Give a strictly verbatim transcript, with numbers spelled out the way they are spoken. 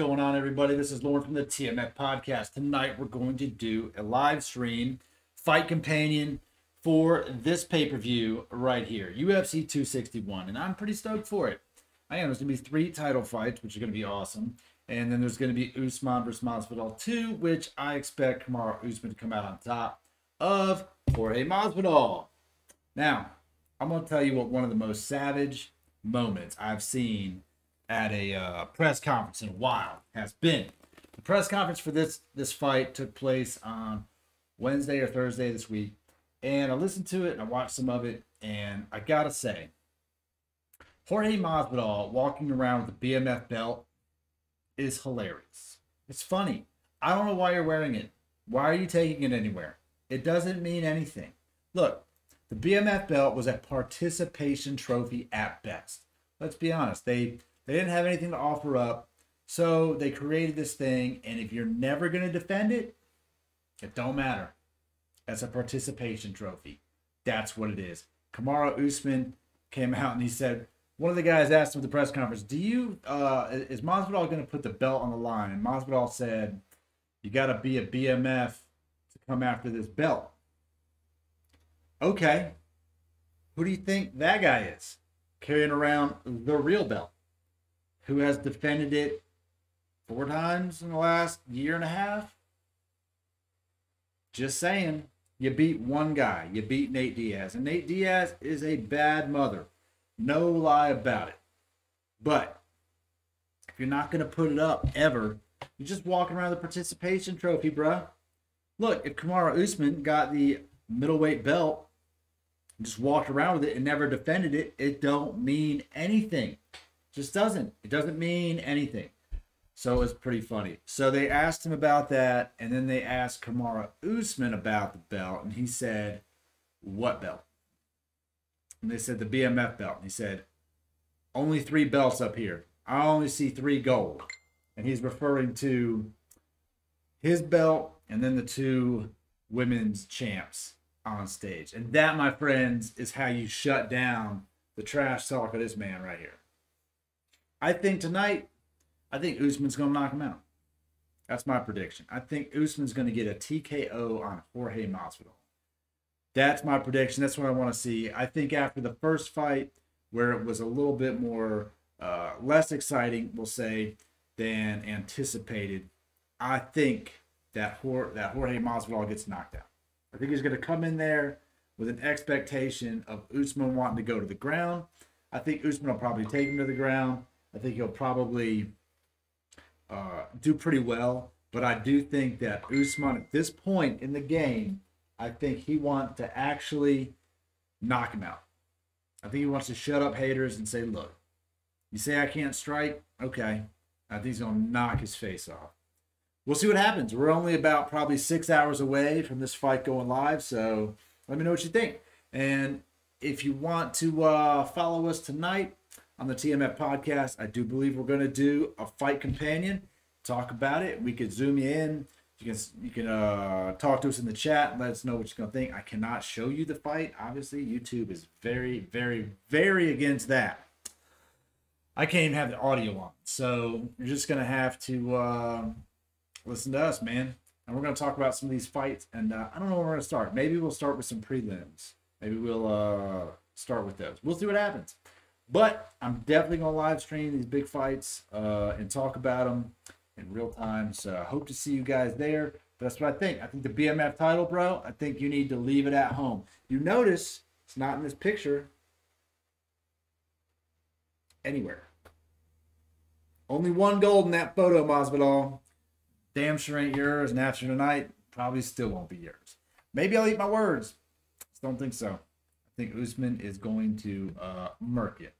going on, everybody? This is Lauren from the T M F Podcast. Tonight, we're going to do a live stream fight companion for this pay-per-view right here, U F C two sixty-one, and I'm pretty stoked for it. I am. There's going to be three title fights, which are going to be awesome, and then there's going to be Usman versus Masvidal two, which I expect Kamaru Usman to come out on top of Jorge Masvidal. Now, I'm going to tell you what one of the most savage moments I've seen at a uh, press conference in a while has been. The press conference for this this fight took place on Wednesday or Thursday this week, and I listened to it and I watched some of it, and I gotta say, Jorge Masvidal walking around with the B M F belt is hilarious. It's funny. I don't know why you're wearing it. Why are you taking it anywhere? It doesn't mean anything. Look, the B M F belt was a participation trophy at best. Let's be honest. They They didn't have anything to offer up, so they created this thing, and if you're never going to defend it, it don't matter. That's a participation trophy. That's what it is. Kamaru Usman came out and he said, one of the guys asked him at the press conference, do you, uh, is Masvidal going to put the belt on the line? And Masvidal said, you got to be a B M F to come after this belt. Okay. Who do you think that guy is? Carrying around the real belt, who has defended it four times in the last year and a half. Just saying, you beat one guy. You beat Nate Diaz. And Nate Diaz is a bad mother. No lie about it. But if you're not going to put it up ever, you're just walking around the participation trophy, bruh. Look, if Kamaru Usman got the middleweight belt and just walked around with it and never defended it, it don't mean anything. Just doesn't. It doesn't mean anything. So it's pretty funny. So they asked him about that, and then they asked Kamaru Usman about the belt, and he said, what belt? And they said, the B M F belt. And he said, only three belts up here. I only see three gold. And he's referring to his belt and then the two women's champs on stage. And that, my friends, is how you shut down the trash talk of this man right here. I think tonight, I think Usman's going to knock him out. That's my prediction. I think Usman's going to get a T K O on Jorge Masvidal. That's my prediction. That's what I want to see. I think after the first fight, where it was a little bit more, uh, less exciting, we'll say, than anticipated, I think that, Hor that Jorge Masvidal gets knocked out. I think he's going to come in there with an expectation of Usman wanting to go to the ground. I think Usman will probably take him to the ground. I think he'll probably uh, do pretty well. But I do think that Usman, at this point in the game, I think he wants to actually knock him out. I think he wants to shut up haters and say, look, you say I can't strike? Okay. I think he's going to knock his face off. We'll see what happens. We're only about probably six hours away from this fight going live. So let me know what you think. And if you want to uh, follow us tonight on the T M F Podcast, I do believe we're going to do a fight companion, talk about it. We could zoom you in. You can you can uh, talk to us in the chat and let us know what you're going to think. I cannot show you the fight. Obviously, YouTube is very, very, very against that. I can't even have the audio on. So you're just going to have to uh, listen to us, man. And we're going to talk about some of these fights. And uh, I don't know where we're going to start. Maybe we'll start with some prelims. Maybe we'll uh, start with those. We'll see what happens. But I'm definitely going to live stream these big fights uh, and talk about them in real time. So I hope to see you guys there. But that's what I think. I think the B M F title, bro, I think you need to leave it at home. You notice it's not in this picture anywhere. Only one gold in that photo, Masvidal. Damn sure ain't yours. And after tonight, probably still won't be yours. Maybe I'll eat my words. Just don't think so. I think Usman is going to uh, murk it.